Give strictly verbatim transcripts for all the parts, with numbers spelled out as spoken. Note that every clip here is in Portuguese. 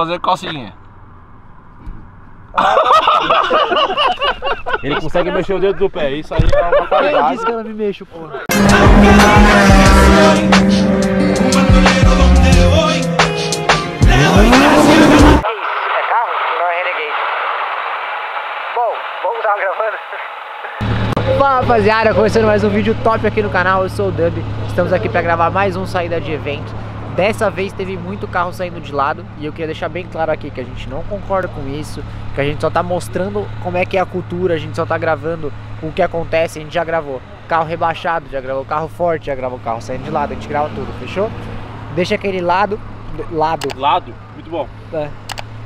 fazer coceguinha. Ele consegue mexer o dedo do pé, isso aí é uma qualidade. Quem disse que ela me mexe, porra? Fala rapaziada, começando mais um vídeo top aqui no canal, eu sou o Dub. Estamos aqui para gravar mais um saída de evento. Dessa vez teve muito carro saindo de lado e eu queria deixar bem claro aqui que a gente não concorda com isso, que a gente só tá mostrando como é que é a cultura, a gente só tá gravando o que acontece, a gente já gravou carro rebaixado, já gravou carro forte, já gravou carro saindo de lado, a gente grava tudo, fechou? Deixa aquele lado, lado, lado, muito bom. É.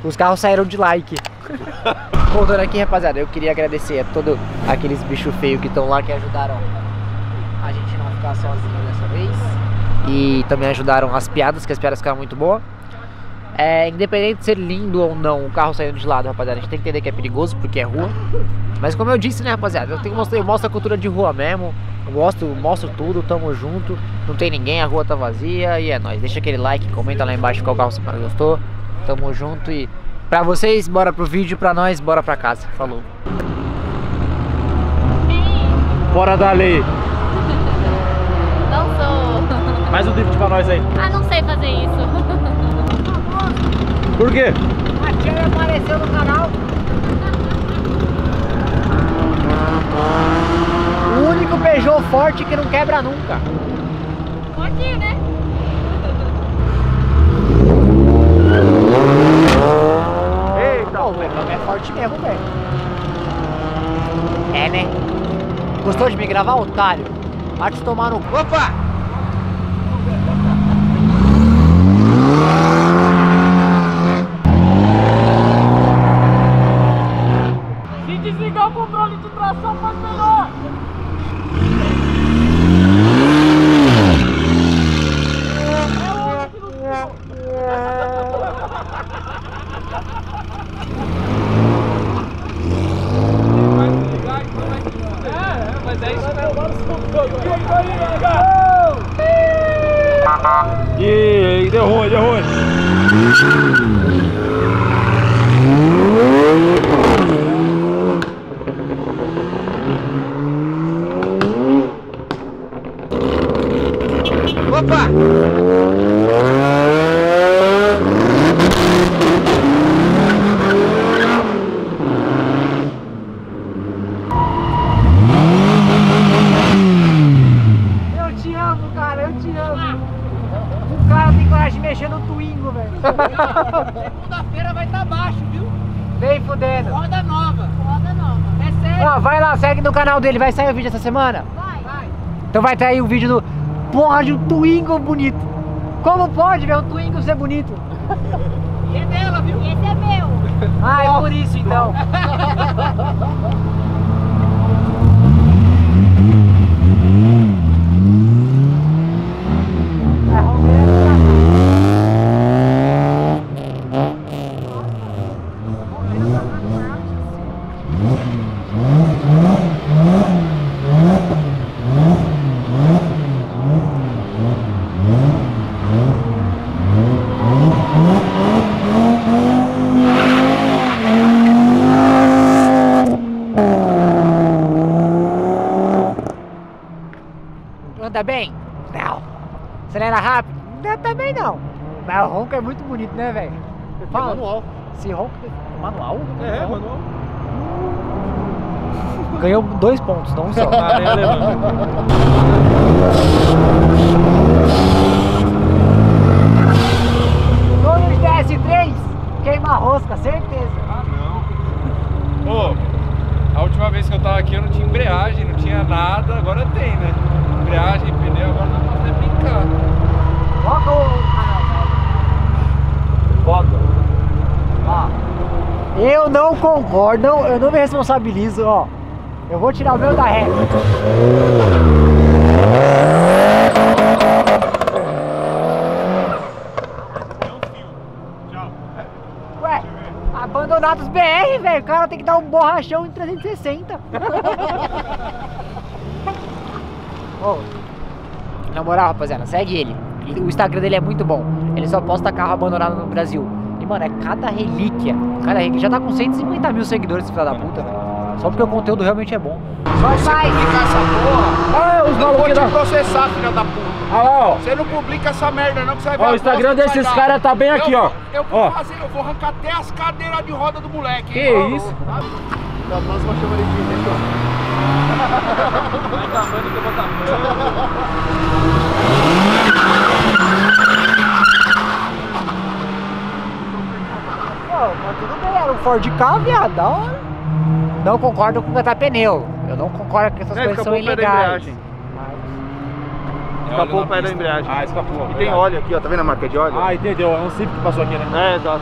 Os carros saíram de like. Voltando aqui, rapaziada, eu queria agradecer a todos aqueles bichos feios que estão lá, que ajudaram a gente não ficar sozinho dessa vez. E também ajudaram as piadas, que as piadas ficaram muito boas. É, independente de ser lindo ou não o carro saindo de lado, rapaziada, a gente tem que entender que é perigoso, porque é rua. Mas como eu disse, né, rapaziada, eu, tenho que mostrar, eu mostro a cultura de rua mesmo. Eu mostro, mostro tudo, tamo junto. Não tem ninguém, a rua tá vazia e é nóis. Deixa aquele like, comenta lá embaixo qual carro você mais gostou. Tamo junto e... pra vocês, bora pro vídeo, pra nós, bora pra casa. Falou. Bora da lei. Não sou. Mais um drift pra nós aí. Ah, não sei fazer isso. Por quê? A tia apareceu no canal. O único Peugeot forte que não quebra nunca. Pode ir, né? Não, o Peugeot é forte mesmo, velho. É, né? Gostou de me gravar, otário? Vai te tomar no... Opa! Se desligar o controle de tração, faz melhor! E deu ruim, deu ruim. Opa! Segunda-feira vai estar baixo, viu? Vem fudendo. Roda nova, roda nova. É sério. Ó, vai lá, segue no canal dele. Vai sair o vídeo essa semana? Vai, vai. Então vai ter aí o vídeo do... Porra, de um Twingo bonito. Como pode, velho, um Twingo ser bonito? E é dela, viu? E esse é meu. Ah, é por isso então. Anda bem? Não. Acelera rápido? Não, também não. Mas o ronco é muito bonito, né, velho? É manual. Esse ronco é manual? É, é manual. Ganhou dois pontos, não um só. Dono de D S três, queima a rosca, certeza. Ah, não. Ô, a última vez que eu tava aqui eu não tinha embreagem, não tinha nada, agora tem, né? Embreagem, pneu, agora dá pra até brincar. Bota o canal. Bota. Ó. Eu não concordo, não, eu não me responsabilizo, ó. Eu vou tirar o meu da reta. Ué, abandonados B R, velho. O cara tem que dar um borrachão em trezentos e sessenta. Oh, na moral, rapaziada, segue ele. O Instagram dele é muito bom. Ele só posta carro abandonado no Brasil. E E, mano, é cada relíquia. Cada relíquia. Já tá com cento e cinquenta mil seguidores, esse filho da puta, velho. Só porque o conteúdo realmente é bom. Só você publicar essa porra, ah, os eu vou te da... processar, filha da puta. Ah, lá, ó. Você não publica essa merda não, que você vai ver. Ó, o Instagram desses caras tá bem eu, aqui, ó. Eu vou ó. fazer, eu vou arrancar até as cadeiras de roda do moleque. Que hein, isso? Ó, ó, tá? Da próxima chama de gente, ó. Vai acabando que eu vou tapando. Mas tudo bem, era um Ford K, viado, da hora. Não concordo com catar pneu. Eu não concordo que essas é, coisas são ilegais. Escapou o pé da embreagem. Ah, escapou. E tem óleo aqui, ó. Tá vendo a marca de óleo? Ah, entendeu. É um Civic que passou aqui, né? É, exato.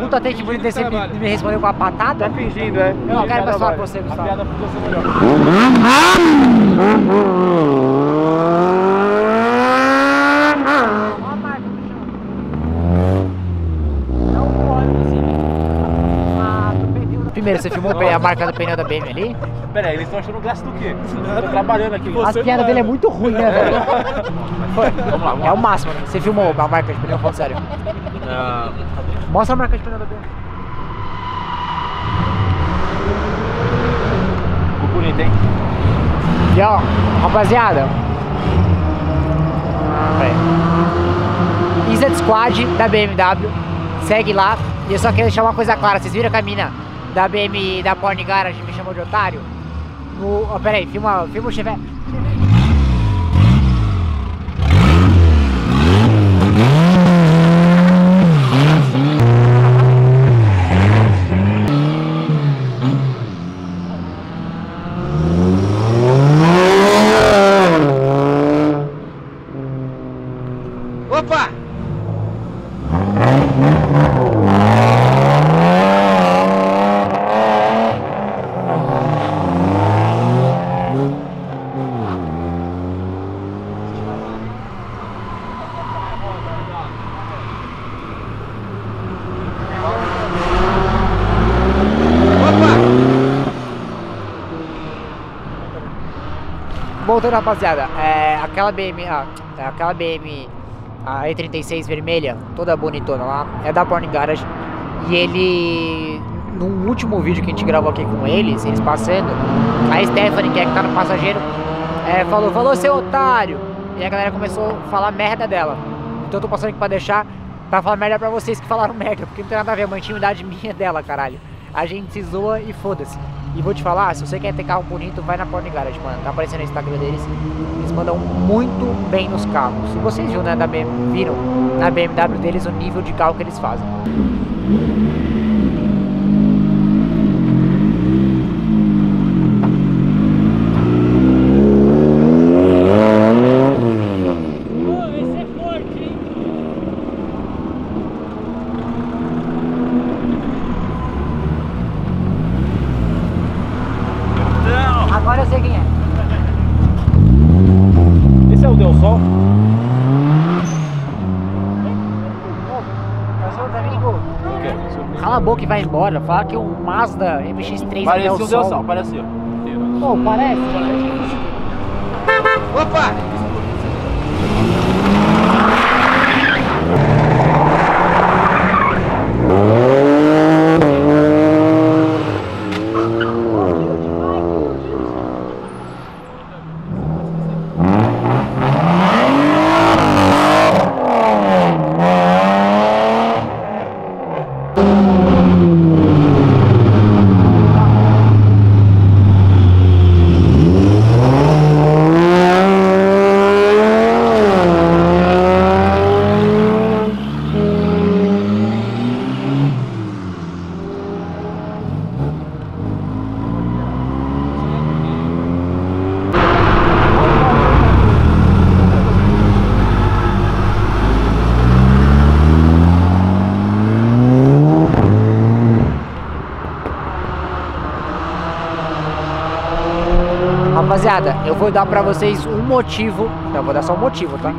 Puta, tem que bonito desse me, me responder com a patada? Tá fingindo, é. Eu não quero mais falar com você, Gustavo. A piada podia ser melhor. Olha a marca do chão. Não pode assim. Ah, primeiro, você filmou a marca do pneu da B M ali? Pera aí, eles estão achando graça do quê? Tô trabalhando aqui. A piada dele é muito ruim, né, velho? Foi. Vamos lá, vamos lá. É o máximo. Você filmou a marca de pneu, falando sério. Não. Mostra a marca de pneu da B M W. Ficou bonito, hein? E ó, rapaziada. Peraí. Island Squad da B M W. Segue lá. E eu só quero deixar uma coisa clara. Vocês viram que a mina da B M W da Porn Garage me chamou de otário? No... Oh, peraí, filma, filma o Chevette. Voltando, rapaziada, é, aquela B M, ah, aquela B M a E trinta e seis vermelha, toda bonitona lá, é da Porn Garage. E ele, no último vídeo que a gente gravou aqui com eles, eles passando, a Stephanie, que é que tá no passageiro, é, falou, falou seu otário. E a galera começou a falar merda dela. Então eu tô passando aqui pra deixar, pra falar merda pra vocês que falaram merda, porque não tem nada a ver, é uma intimidade minha dela, caralho. A gente se zoa e foda-se. E vou te falar, se você quer ter carro bonito, vai na Porn Garage, mano. Tá aparecendo no Instagram deles. Eles mandam muito bem nos carros. Vocês viram, né, da B M W, viram na B M W deles o nível de carro que eles fazem. Que vai embora, falar que o Mazda M X três é o sol. Deu sol, pareceu. Pô, parece? Parece. Opa! Rapaziada, eu vou dar pra vocês um motivo. Não, eu vou dar só um motivo, tá?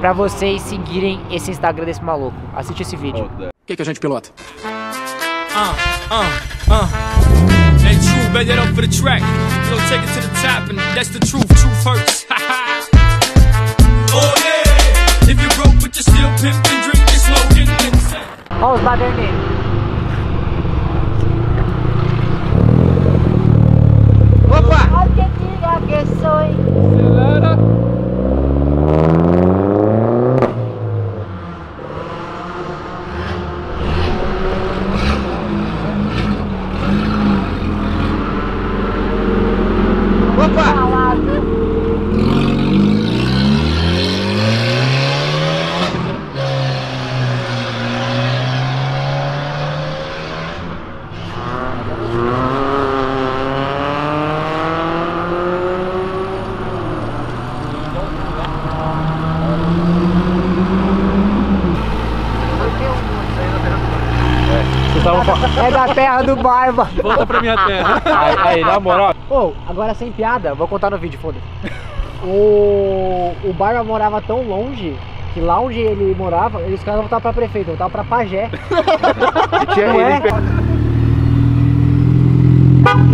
Pra vocês seguirem esse Instagram desse maluco. Assiste esse vídeo. O que que a gente pilota? Ah, ah, ah. Hey, true, bet it up for the track. We'll take it to the top and that's the truth. Truth hurts. Oh yeah. If you broke but you still pimpin', drink your slogan. Olha os baderneiros. Acelera. Opa! É da terra do Barba. Volta pra minha terra. Aí, aí, na moral. Ô, oh, agora sem piada, vou contar no vídeo, foda-se. O, o Barba morava tão longe que lá onde ele morava, os caras não voltavam pra prefeito, voltavam pra Pajé. E tinha ele. É?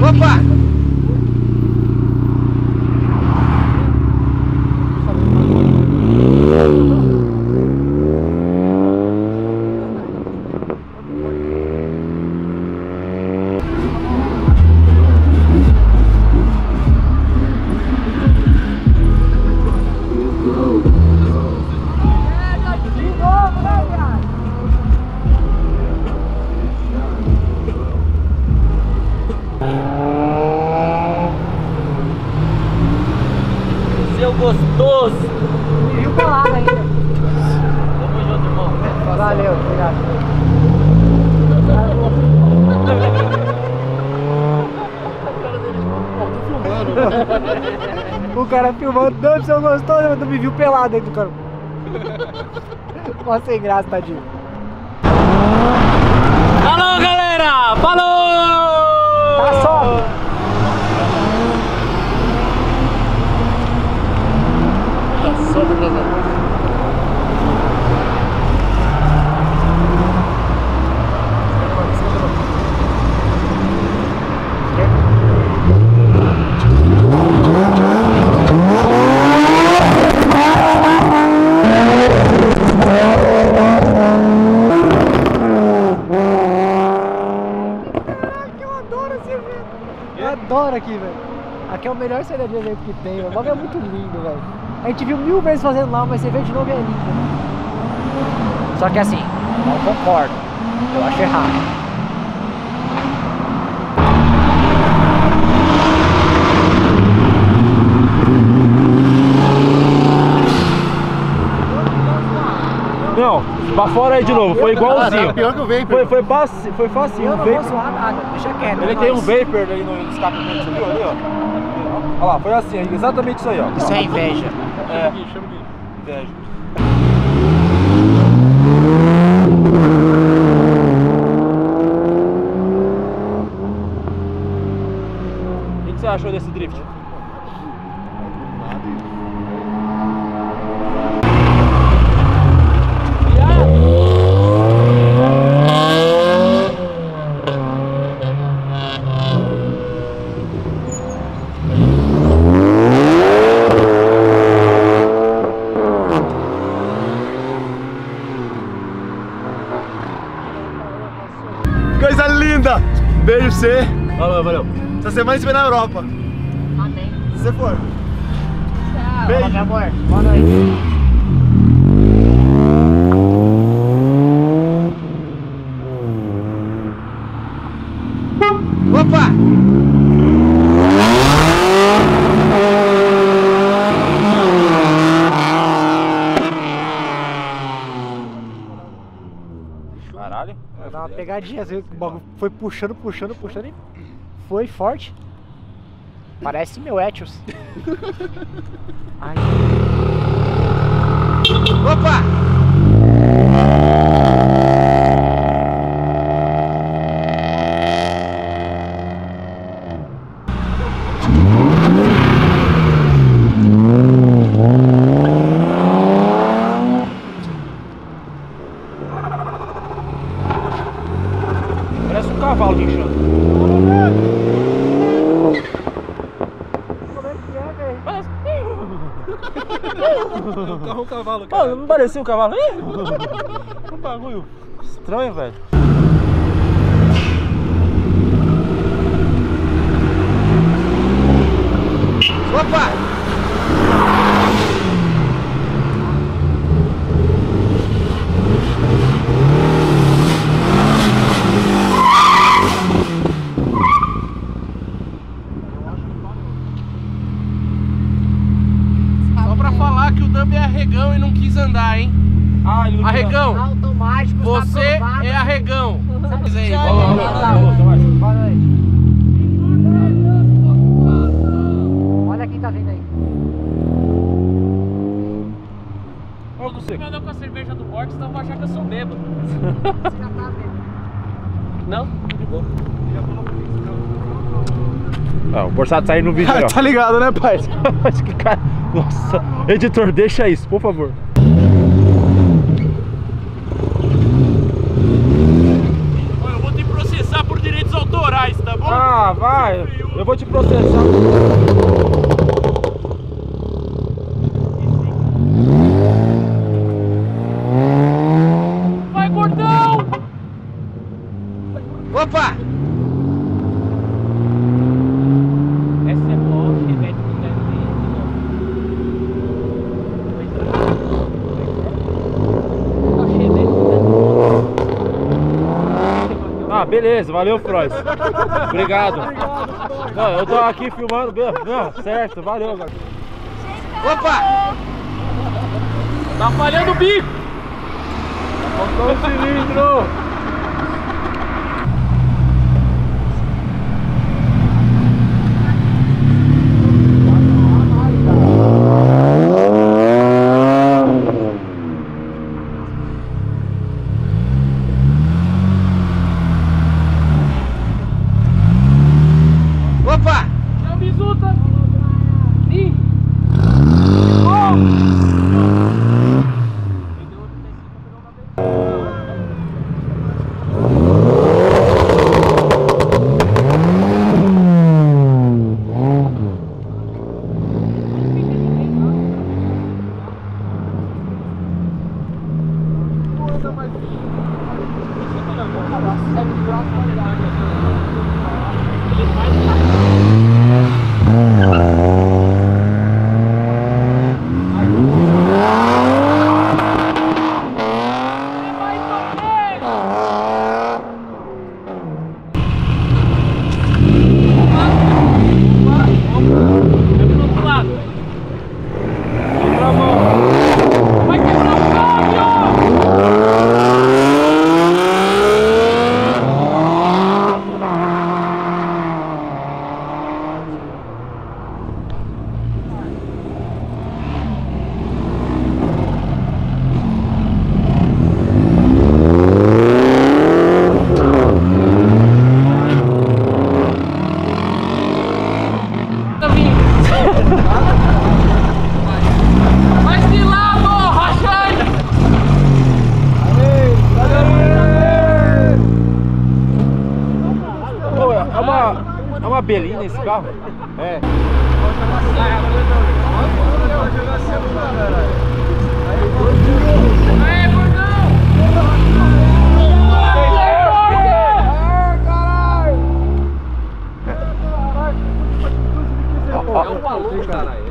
Opa! Gostoso! E o colado ainda. Tamo junto, irmão. Valeu, obrigado. O cara filmando, não, seu gostoso, mas tu me viu pelado aí do cara. Ó, sem graça, tadinho. Alô, galera! Falou! Tá só! Aqui, velho. Aqui é o melhor cenário de evento que tem, o bagulho é muito lindo, velho. A gente viu mil vezes fazendo lá, mas você vê de novo e é lindo, né? Só que assim, não concordo, eu acho errado. Não, pra fora aí de novo, foi igualzinho. Ah, pior que o vapor. Foi, foi, fácil, foi fácil. Eu não vou zoar nada, deixa quieto. Ele tem um vapor ali no escapamento, viu ali, ó. Olha lá, foi assim, exatamente isso aí, ó. Isso é inveja. É, chama aqui, inveja. O que você achou desse drift? Coisa linda! Beijo pra você! Valeu, valeu! Essa semana a gente vai na Europa! Amém! Se você for! Tchau! Beijo! Olá, amor! Boa noite! Caralho. Vai dar uma pegadinha, assim, o bagulho foi puxando, puxando, puxando e foi forte. Parece meu Etios. Ai. Opa! O carro, um cavalo, cara. Pô, não parecia um cavalo? Um bagulho estranho, velho. Opa! E não quis andar, hein? Ah, arregão, automático, você tá é arregão. Você é igual. Olha quem tá vindo aí. Olha você. Se me andar com a cerveja do Borges, então vai achar que eu sou bêbado. Você já tá bêbado? Não, de boa. Ah, o Borsado saiu no vídeo. Ah, tá ligado, né, pai? Acho que cara. Nossa, editor, deixa isso, por favor. Eu vou te processar por direitos autorais, tá bom? Ah, vai. Eu vou te processar. Vai, gordão! Opa! Beleza, valeu, Freud. Obrigado. Obrigado. Não, eu tô aqui filmando. Não, certo, valeu. Opa! Tá falhando o bico! Faltou um cilindro! Belina esse carro? É. Aê, gordão! Caralho!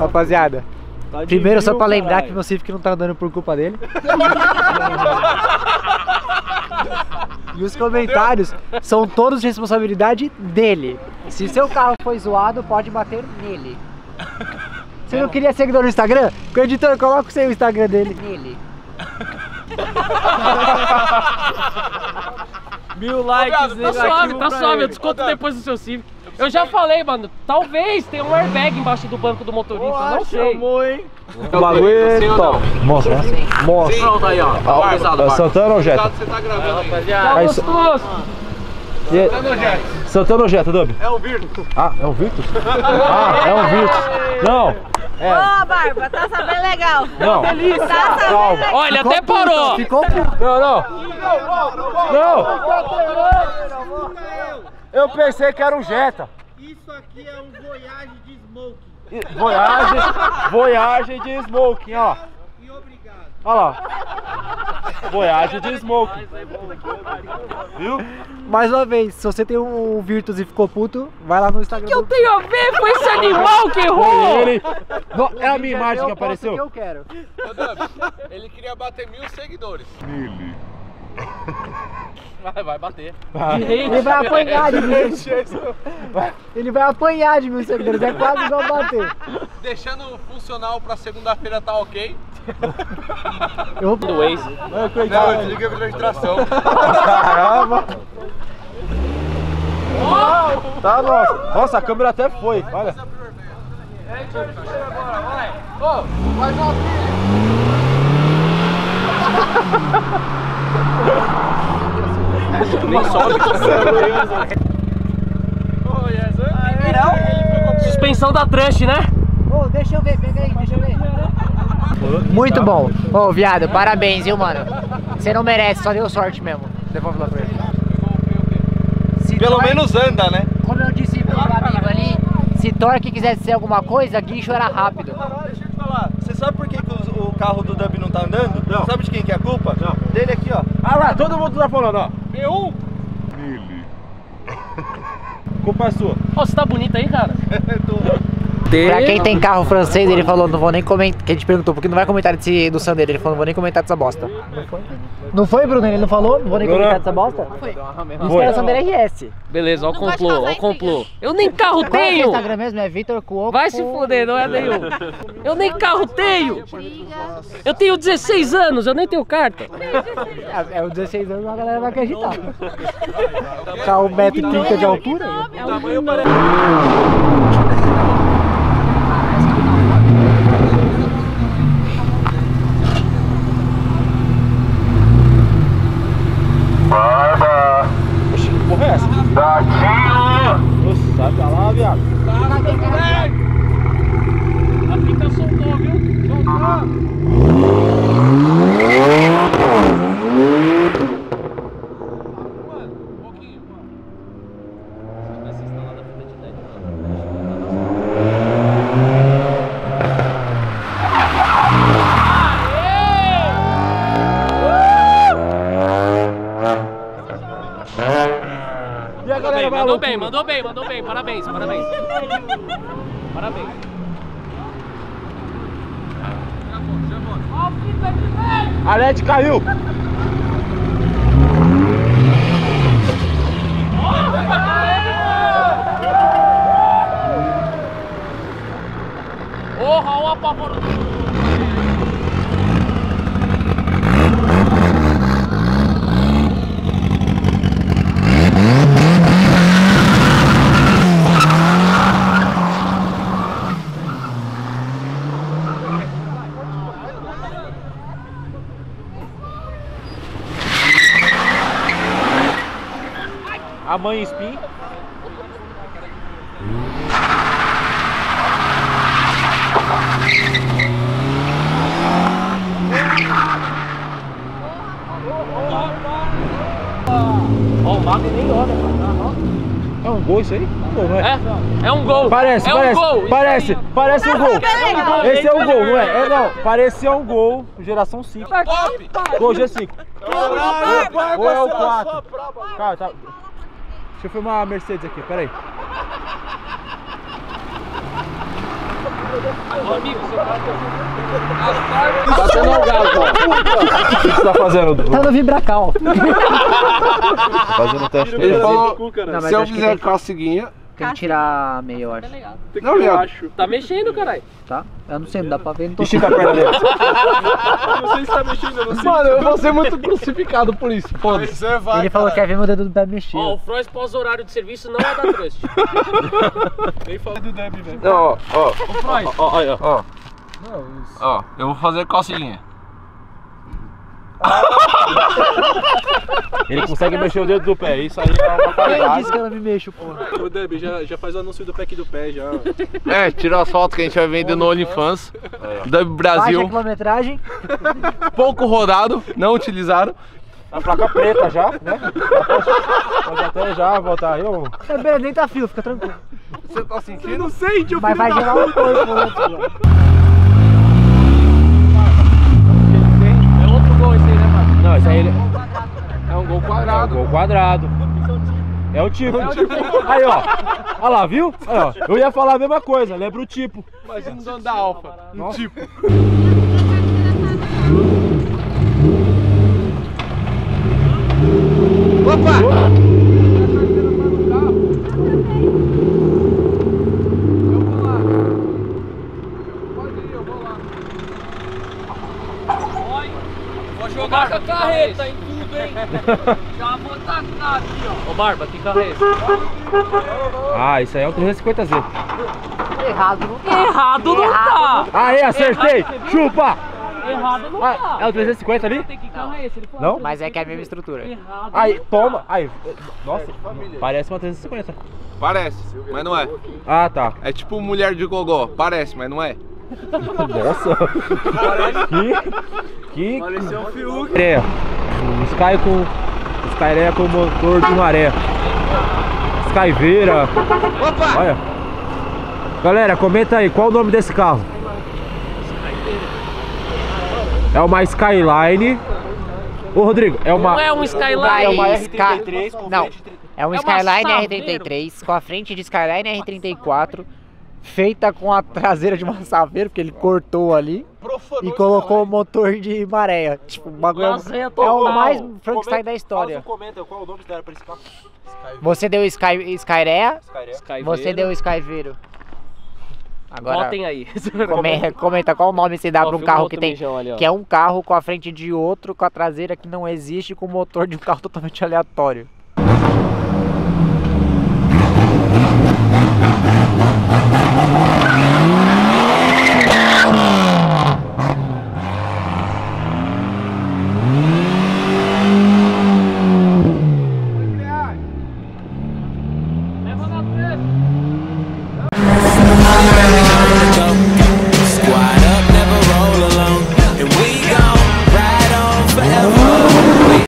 Rapaziada, primeiro só pra lembrar que meu Civic não tá andando por culpa dele. E os comentários são todos de responsabilidade dele. Se seu carro foi zoado, pode bater nele. Você não queria seguidor no Instagram? Com o editor, coloca o seu Instagram dele. Nele. Mil likes nele. Tá suave, tá suave. Eu desconto depois do seu Civic. Eu já falei, mano. Talvez tenha um airbag embaixo do banco do motorista. Não sei. Chamou, hein? O bagulho é top. Mostra, né? Mostra. Pronto, aí, ó. Tá pesado, Santana ou Jetta? Você tá gravando aí. Tá gostoso. Santana ou Jetta? Santana ou Jetta, Dub? É o Virtus. Ah, é o Virtus? Ah, é o Virtus. Não. Ô, Barba, tá sabendo legal. Não. Olha, até parou. Ficou puto. Não, não. Não. Não. Eu pensei que era um Jetta. Isso aqui é um voyage de smoking. Voyage, voyage de smoking, ó. E obrigado. Olha lá. Voyage de smoking. Viu? Mais uma vez, se você tem um Virtus e ficou puto, vai lá no Instagram. O que, que eu tenho a ver com esse animal que errou? Ele... No, é a minha imagem que apareceu. Que eu quero. Ô, Dub, ele queria bater mil seguidores. Ele. Vai, vai bater. Vai. Ele vai apanhar de mil seguidores. Ele vai apanhar de mil seguidores, é quase igual bater. Deixando funcional pra segunda-feira tá ok. Eu vou pro Waze. Não, coitado. Não, desliga a registração. Caramba! Oh! Tá bom. Nossa, a câmera até foi, olha. É, a gente vai escolher agora, vai. Ô, faz uma filha. Nem sobe. Oh, yes. Então, suspensão da Trust, né? Oh, deixa eu ver, pega aí, deixa eu ver. Muito bom. Ô, oh, viado, parabéns, viu, mano? Você não merece, só deu sorte mesmo. Devolve lá pra ele. Se pelo torque, menos anda, né? Como eu disse pro meu amigo ali, se Torque quisesse ser alguma coisa, guincho era rápido. Deixa eu te falar, você sabe por que o carro do Dub não tá andando? Não. Sabe de quem que é a culpa? Não. Dele aqui, ó. Ah lá, todo mundo tá falando, ó. B um. Ele. Culpa sua. Ó, oh, você tá bonito aí, cara. Pra quem tem carro francês, ele falou, não vou nem comentar. Que a gente perguntou, porque não vai comentar desse, do Sandero. Ele falou, não vou nem comentar dessa bosta. Não foi? Não foi, Bruno? Ele não falou? Não vou nem comentar dessa bosta? Não foi. Isso foi. Era Sandero R S. Beleza, ó o complô, ó o complô. Eu nem carro tenho. Qual é o seu Instagram mesmo? É Vitor Cuomo. Vai se fuder, não é nenhum. Eu nem carro tenho. Eu tenho dezesseis anos, eu nem tenho carta. É, é o dezesseis anos, a galera vai acreditar. Tá um metro e trinta de altura? É o tamanho parece. Mandou bem, mandou bem, mandou bem, parabéns, parabéns. Parabéns. A Led caiu! Ô, Raul apavorou! A mãe espinha. Ó, o Mago nem olha. É um gol isso aí? É, é um gol. Parece, é parece, um gol. Parece, parece um gol. Esse é um gol, não é? É não, parecia um gol, geração cinco. Gol G cinco. Ou é o quatro? Cara, tá... Deixa eu filmar a Mercedes aqui, peraí. Ô amigo, seu cara tá fazendo um galo, ó. O que você tá fazendo? Tá no vibracal. Fazendo teste. Ele falou, se eu fizer calcinha... Tem que tirar meio, eu acho. Não, eu acho. Tá mexendo, caralho. Tá? Eu não sei, não dá pra ver. Não tô Estica a perna dele. Não sei se tá mexendo, eu não sei. Mano, eu vou ser muito crucificado por isso. Foda-se. Ele cara. falou que quer ver meu dedo do Deb mexer. Ó, o Froce pós-horário de serviço não é da Trust. Nem fala do Deb, velho. Ó, ó. O Froce. Ó, ó, ó. Ó, eu vou fazer calcinha. Ele consegue mexer o dedo do pé, isso aí é uma parada. Quem disse que ela me mexe, porra? Ô, Deb, já, já faz o anúncio do pack do pé já. É, tira as fotos que a gente vai vender no OnlyFans. Dub Brasil. Baixa a quilometragem. Pouco rodado, não utilizaram. A placa preta já, né? Pode até já voltar eu. Você beira nem tá fio, fica tranquilo. Você tá sentindo? Você não sente o fio. Mas vai gerar um coisa pro outro. Já. É outro gol esse aí, né, mano? Não, esse aí ele... é um gol quadrado. É um gol quadrado. É o tipo. É o tipo. Aí, ó. Olha lá, viu? Aí, ó. Eu ia falar a mesma coisa, lembra o tipo. Imagina o dono da Alfa. Um tipo. Opa! Eu vou lá. Pode ir, eu vou lá. Olha, vou jogar com a carreta em tudo, hein? Já vou tacar aqui, ó. Ô Barba, que carreta? Ah, isso aí é o trezentos e cinquenta Z. Errado não tá. Errado não tá. Aê, acertei! Chupa! Errado não tá. É o trezentos e cinquenta ali? Não? Mas é que é a mesma estrutura. Errado. Aí, toma. Aí, nossa, é parece uma trezentos e cinquenta. Parece, mas não é. Ah, tá. É tipo mulher de gogó. Parece, mas não é. Nossa. Parece. Que? Que? Pareceu um Fiuk. O Sky com... O Sky é com o motor de maré. Skyveira. Opa! Olha. Galera, comenta aí, qual o nome desse carro? É uma Skyline. Ô Rodrigo, é uma... Não é um Skyline, é uma R trinta e três com não, frente... é um é Skyline R trinta e três com a frente de Skyline R trinta e quatro, feita com a traseira de uma Saveiro, porque ele cortou ali e colocou o motor de maré. Tipo, uma... é o mais Frankenstein da história. Comenta, qual o nome que deram pra esse carro? Você deu Sky... Skyrea, você deu Skyveiro. Agora, botem aí. Comenta, comenta qual o nome você dá para um carro que tem, ali, que é um carro com a frente de outro, com a traseira que não existe, com o motor de um carro totalmente aleatório.